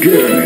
good.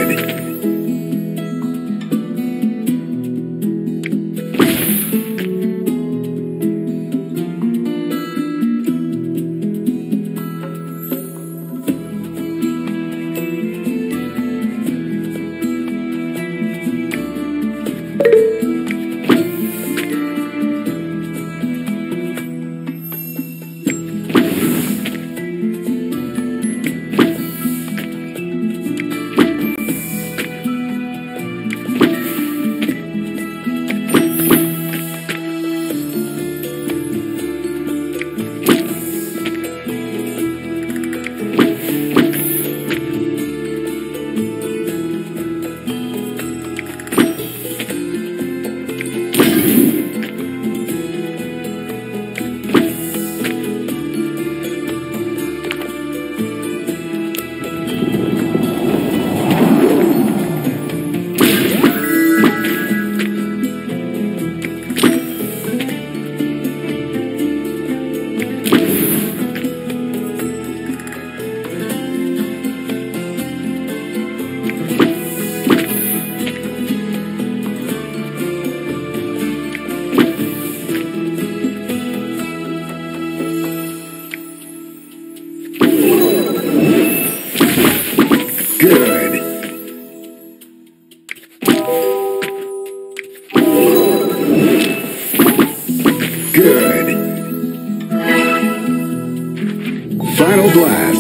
Final blast.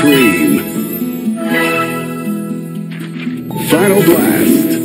Supreme. Final blast.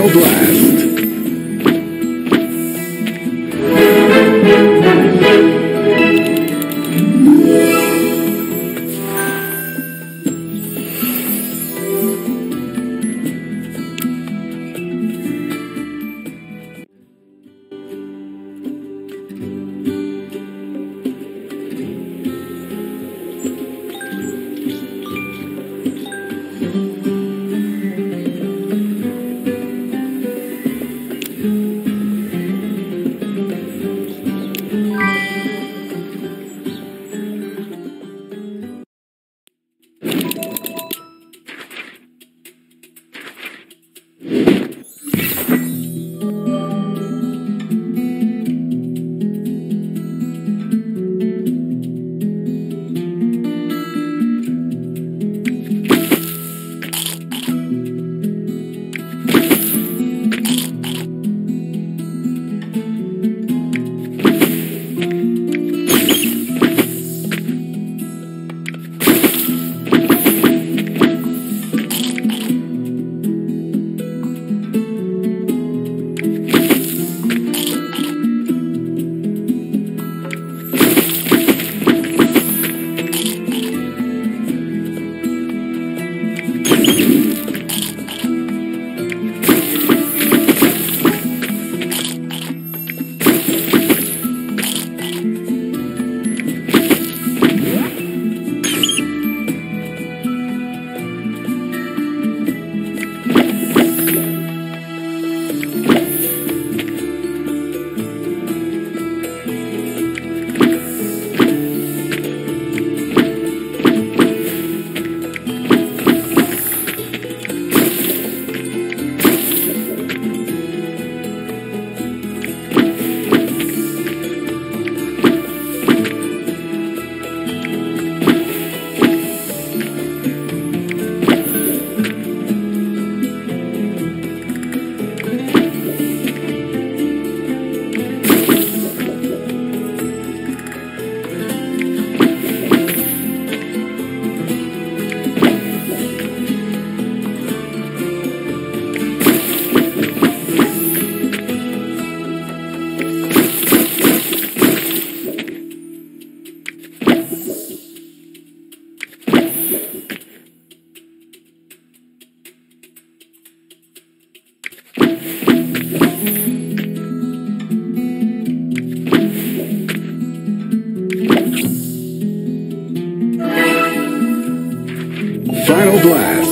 Shadow Blast.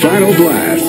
Final blast.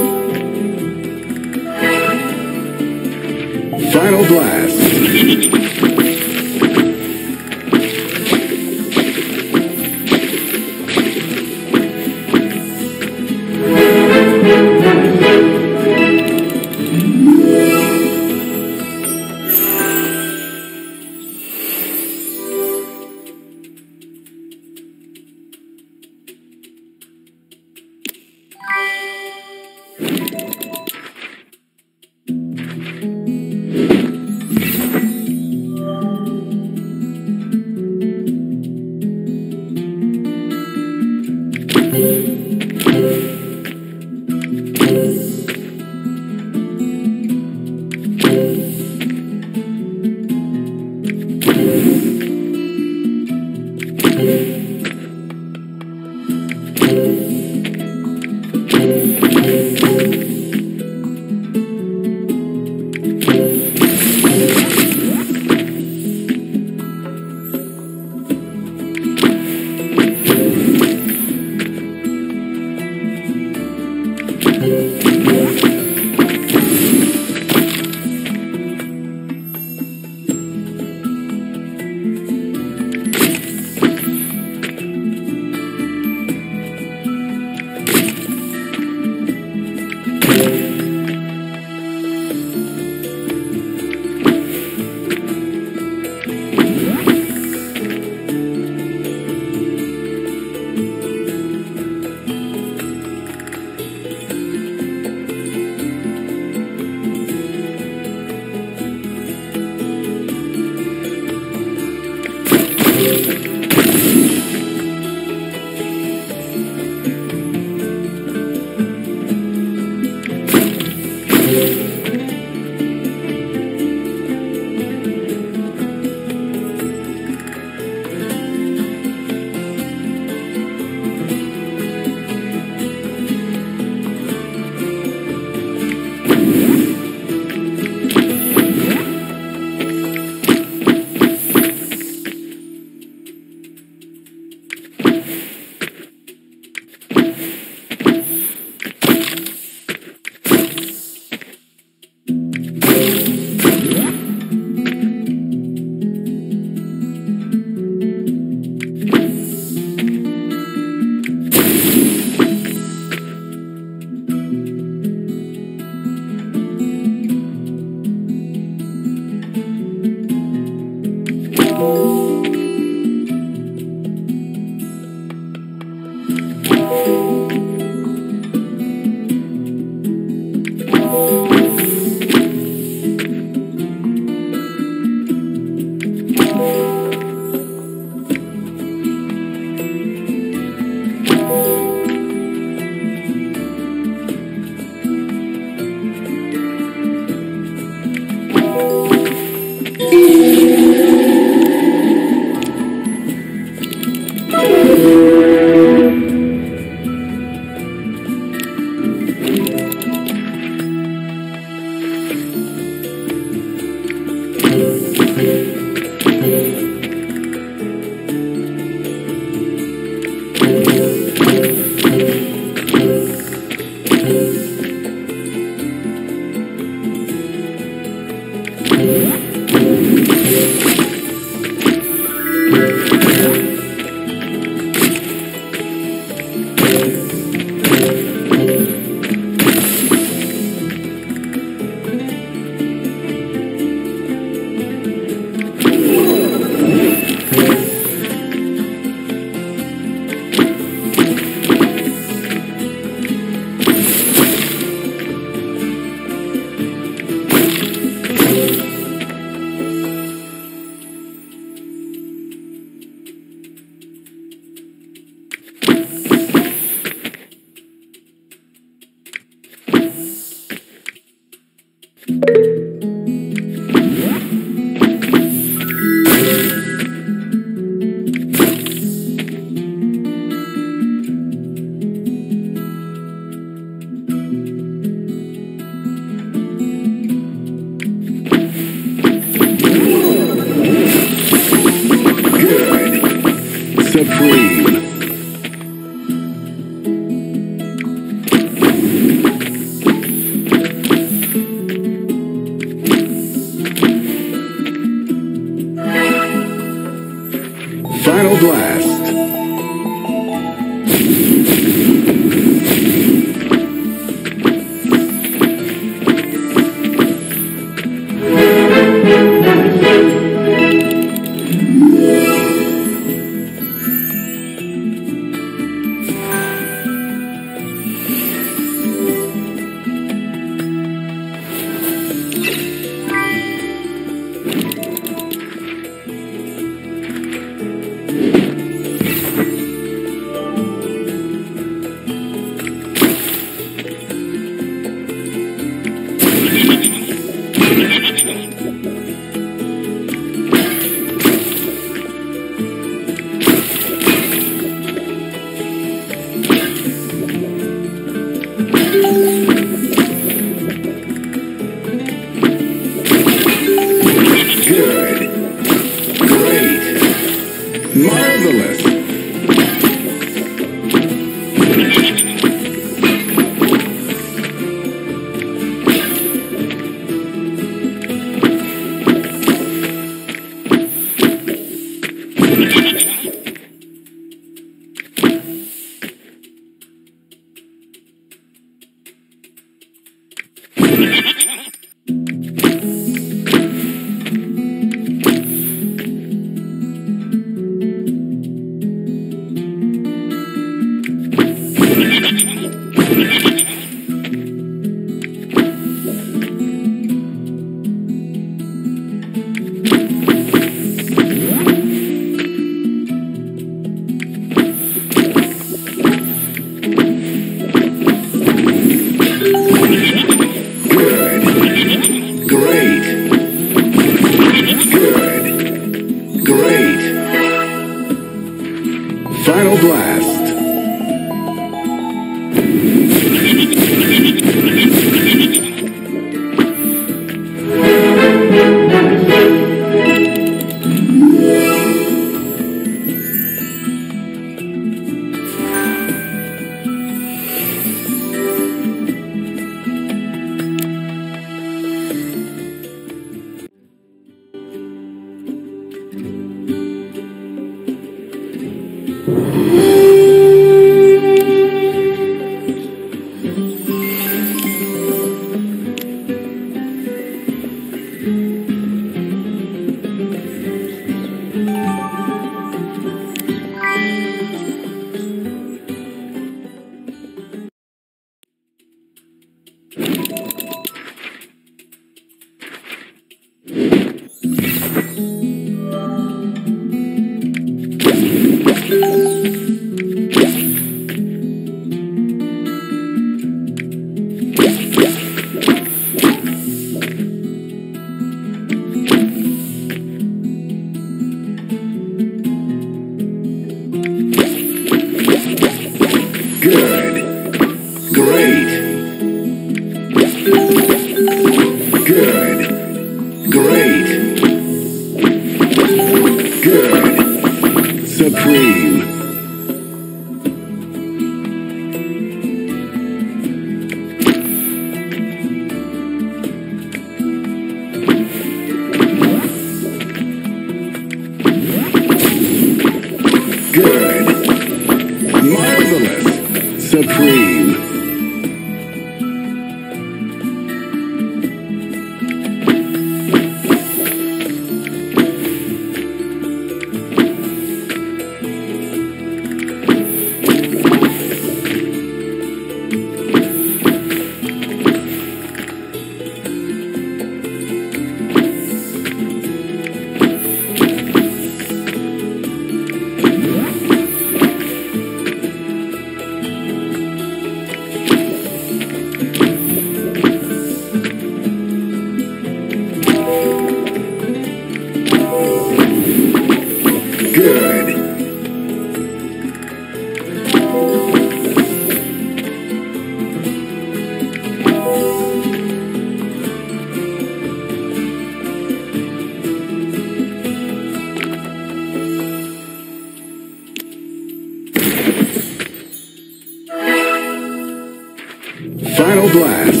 Final blast.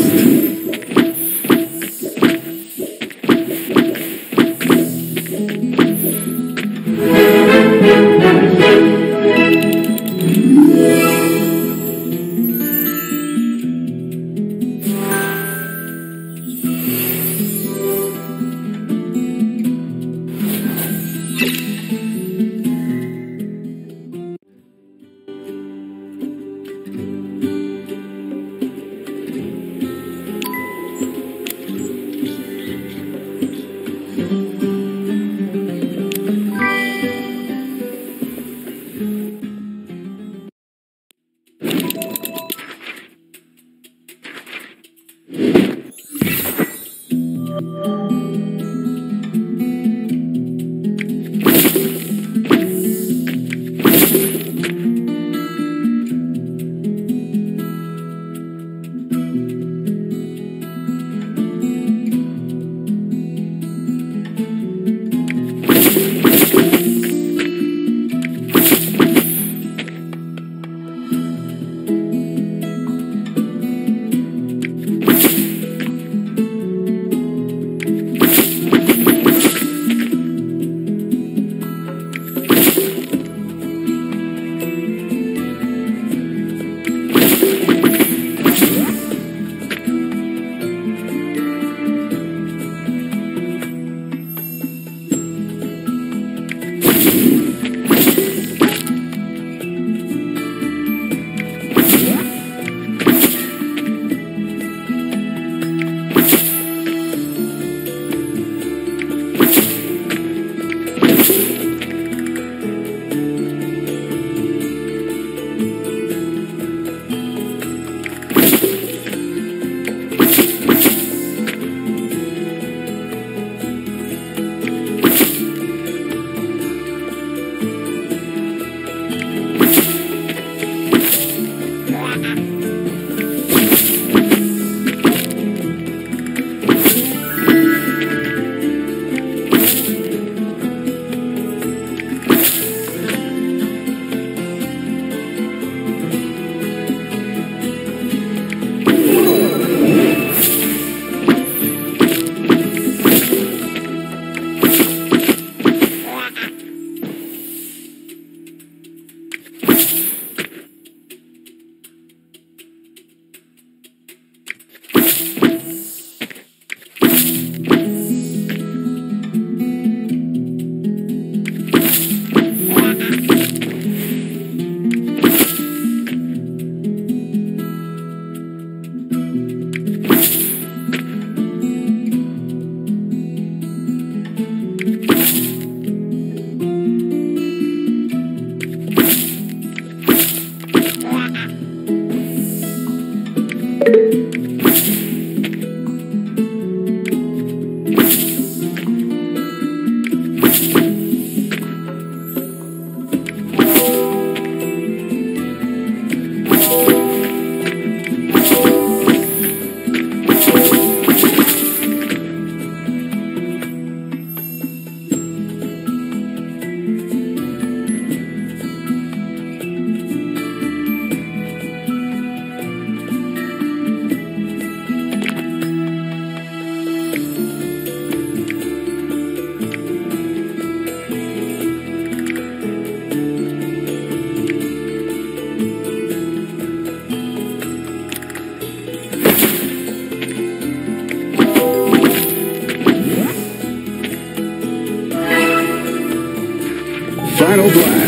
Final blast.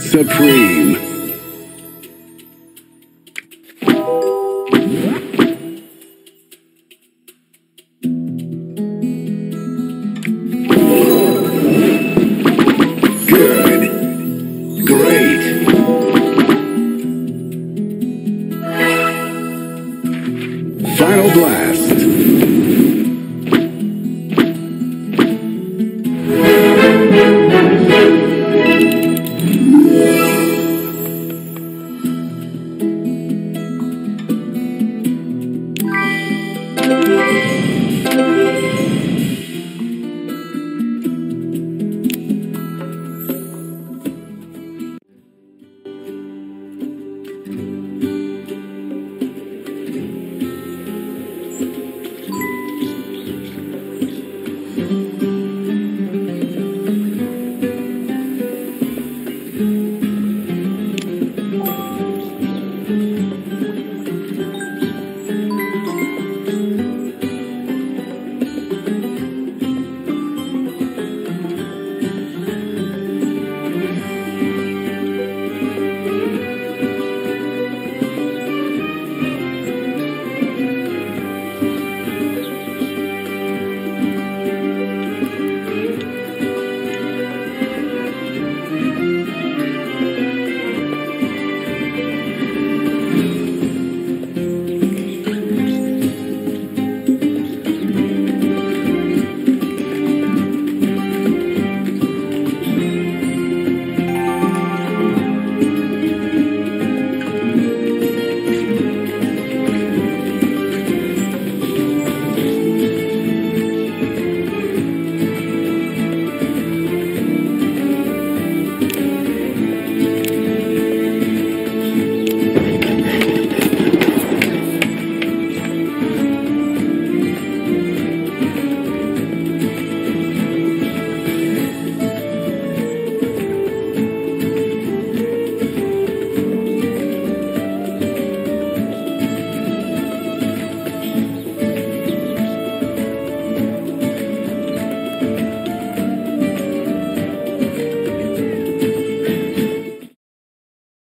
Supreme. Great. Final blast.